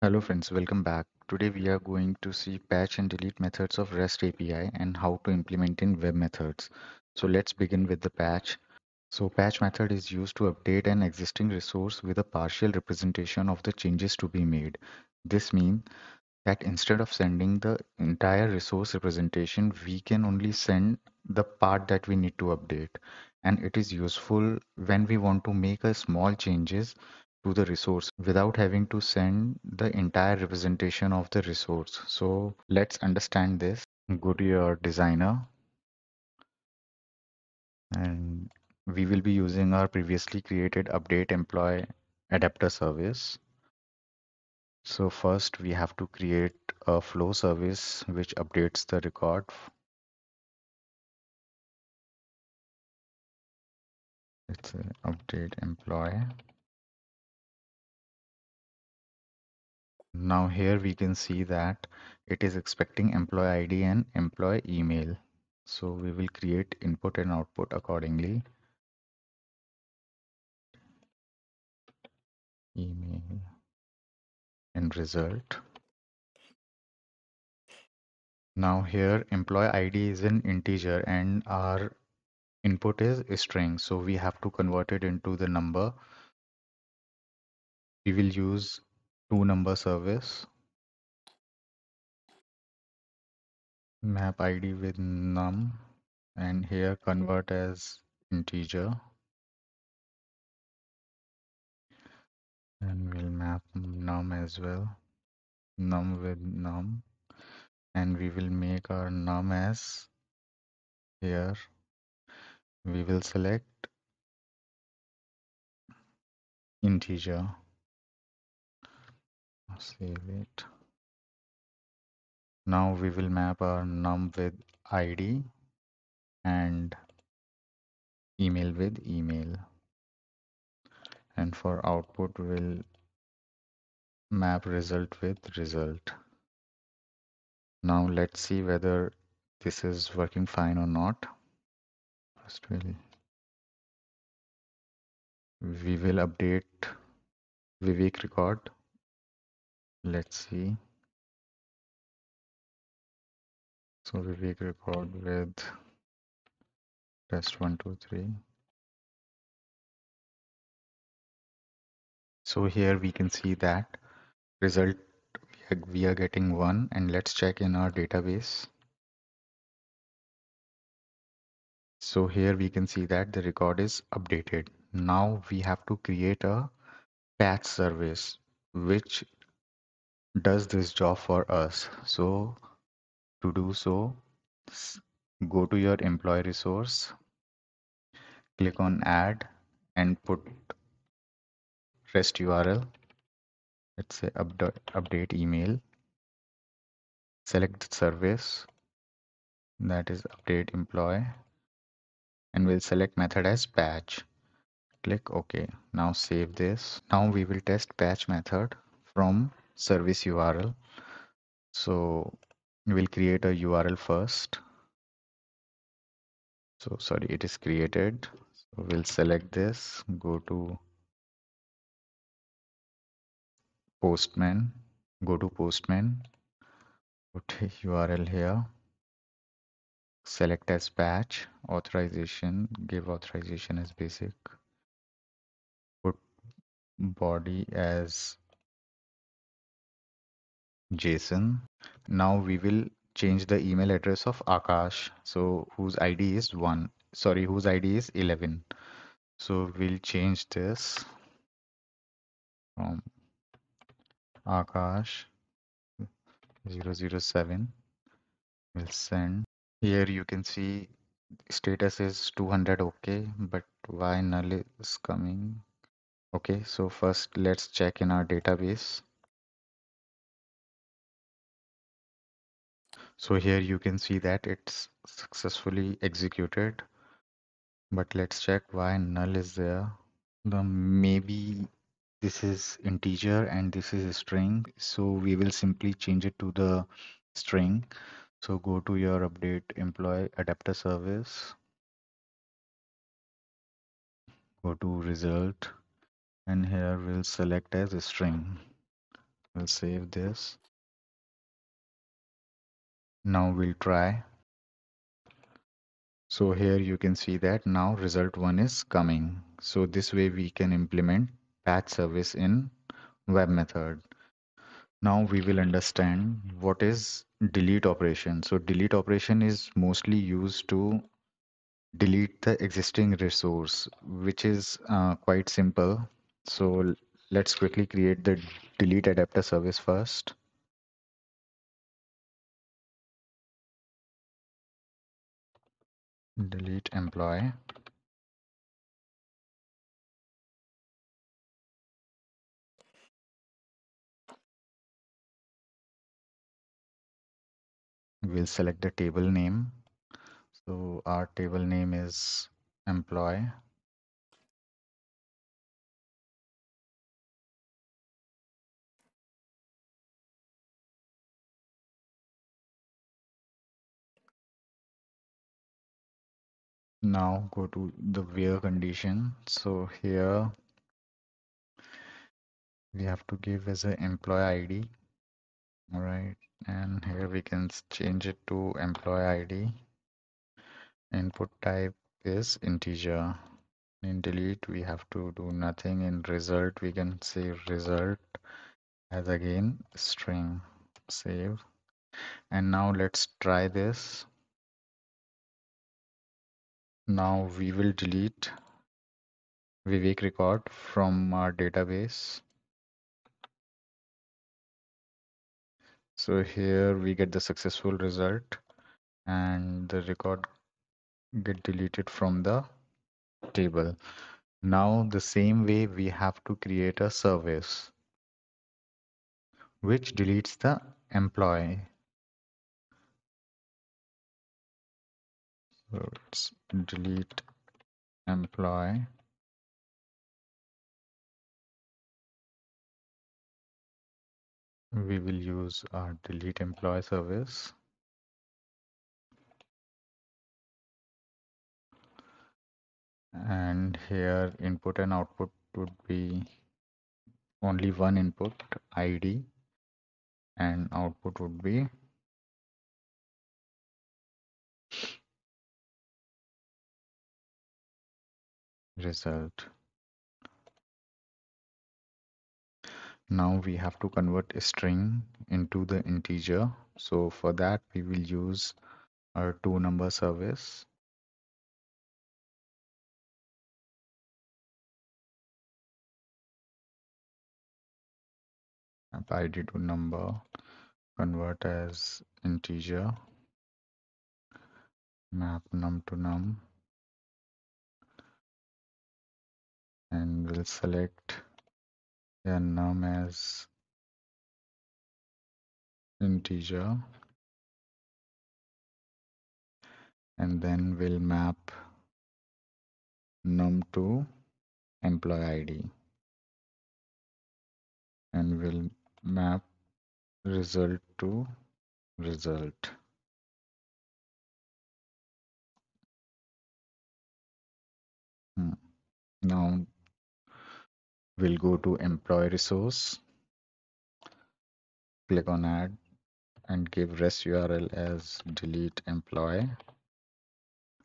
Hello friends, welcome back. Today we are going to see patch and delete methods of REST API and how to implement in WebMethods. So let's begin with the patch. So patch method is used to update an existing resource with a partial representation of the changes to be made. This means that instead of sending the entire resource representation, we can only send the part that we need to update. And it is useful when we want to make a small changes to the resource without having to send the entire representation of the resource. So let's understand this. Go to your designer, and we will be using our previously created update employee adapter service. So first we have to create a flow service which updates the record. It's an update employee. Now here we can see that it is expecting employee ID and employee email. So we will create input and output accordingly. Email and result. Now here employee ID is an integer and our input is a string. So we have to convert it into the number. We will use ToNumber service, map ID with num, and here convert as integer, and we'll map num as well, num with num, and we will make our num as here. We will select integer. Save it. Now we will map our num with ID and email with email. And for output, we'll map result with result. Now let's see whether this is working fine or not. First, we will update Vivek record. Let's see. So we make record with test 1, 2, 3. So here we can see that result we are getting 1, and let's check in our database. So here we can see that the record is updated. Now we have to create a patch service which does this job for us. So to do so, go to your employee resource, click on add, and put REST URL. Let's say update email. Select the service, that is update employee, and we'll select method as patch. Click OK. Now save this. Now we will test patch method from service URL. So we'll create a URL first. So sorry, it is created. So we'll select this, go to Postman, put URL here, select as patch, authorization, give authorization as basic, put body as JSON. Now we will change the email address of Akash, so whose ID is 11. So we'll change this from Akash 007. We'll send. Here you can see status is 200. Okay, but why null is coming? Okay, so first let's check in our database. So here you can see that it's successfully executed, but let's check why null is there. Maybe this is integer and this is a string, so we will simply change it to the string. So go to your update employee adapter service, go to result, and here we'll select as a string. We'll save this. Now we'll try. So here you can see that now result 1 is coming. So this way we can implement patch service in WebMethod. Now we will understand what is delete operation. So delete operation is mostly used to delete the existing resource, which is quite simple. So let's quickly create the delete adapter service first. Delete employee. We'll select the table name. So our table name is employee. Now go to the where condition. So here we have to give as an employee ID. All right, and here we can change it to employee ID. Input type is integer. In delete we have to do nothing. In result we can say result as again string. Save. And now let's try this. Now we will delete Vivek record from our database. So here we get the successful result and the record get deleted from the table. Now the same way we have to create a service which deletes the employee. So let's delete employee. We will use our delete employee service. And here input and output would be only one input ID and output would be result. Now we have to convert a string into the integer. So for that we will use our ToNumber service. Apply ID to number, convert as integer, map num to num. And we'll select num as integer, and then we'll map num to employee ID, and we'll map result to result. Now we'll go to employee resource, click on add and give REST URL as delete employee.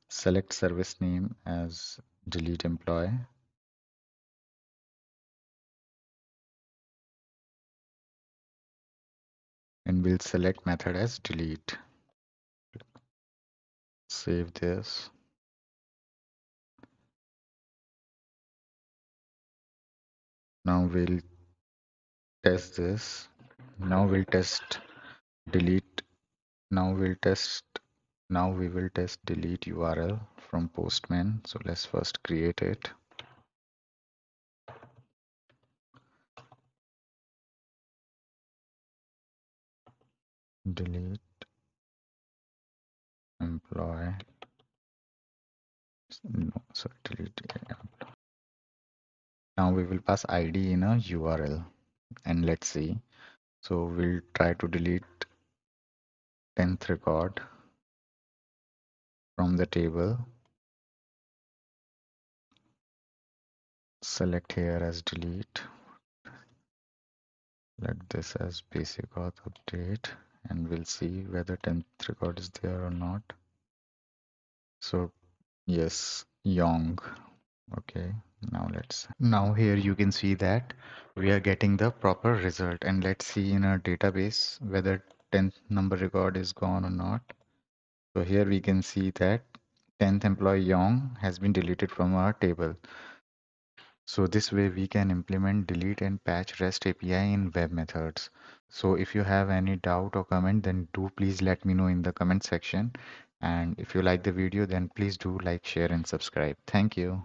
Select service name as delete employee. And we'll select method as delete. Save this. Now we'll test this. Now we'll test delete. Now we will test delete URL from Postman. So let's first create it. Delete employee. No, sorry, delete employee. Now we will pass ID in a URL and let's see. So we'll try to delete 10th record from the table. Select here as delete. select this as basic auth update, and we'll see whether 10th record is there or not. So yes, Yong. Okay, now here you can see that we are getting the proper result, and let's see in our database whether 10th number record is gone or not. So here we can see that 10th employee Yong has been deleted from our table. So this way we can implement delete and patch REST API in WebMethods. So if you have any doubt or comment, then do please let me know in the comment section. And if you like the video, then please do like, share and subscribe. Thank you.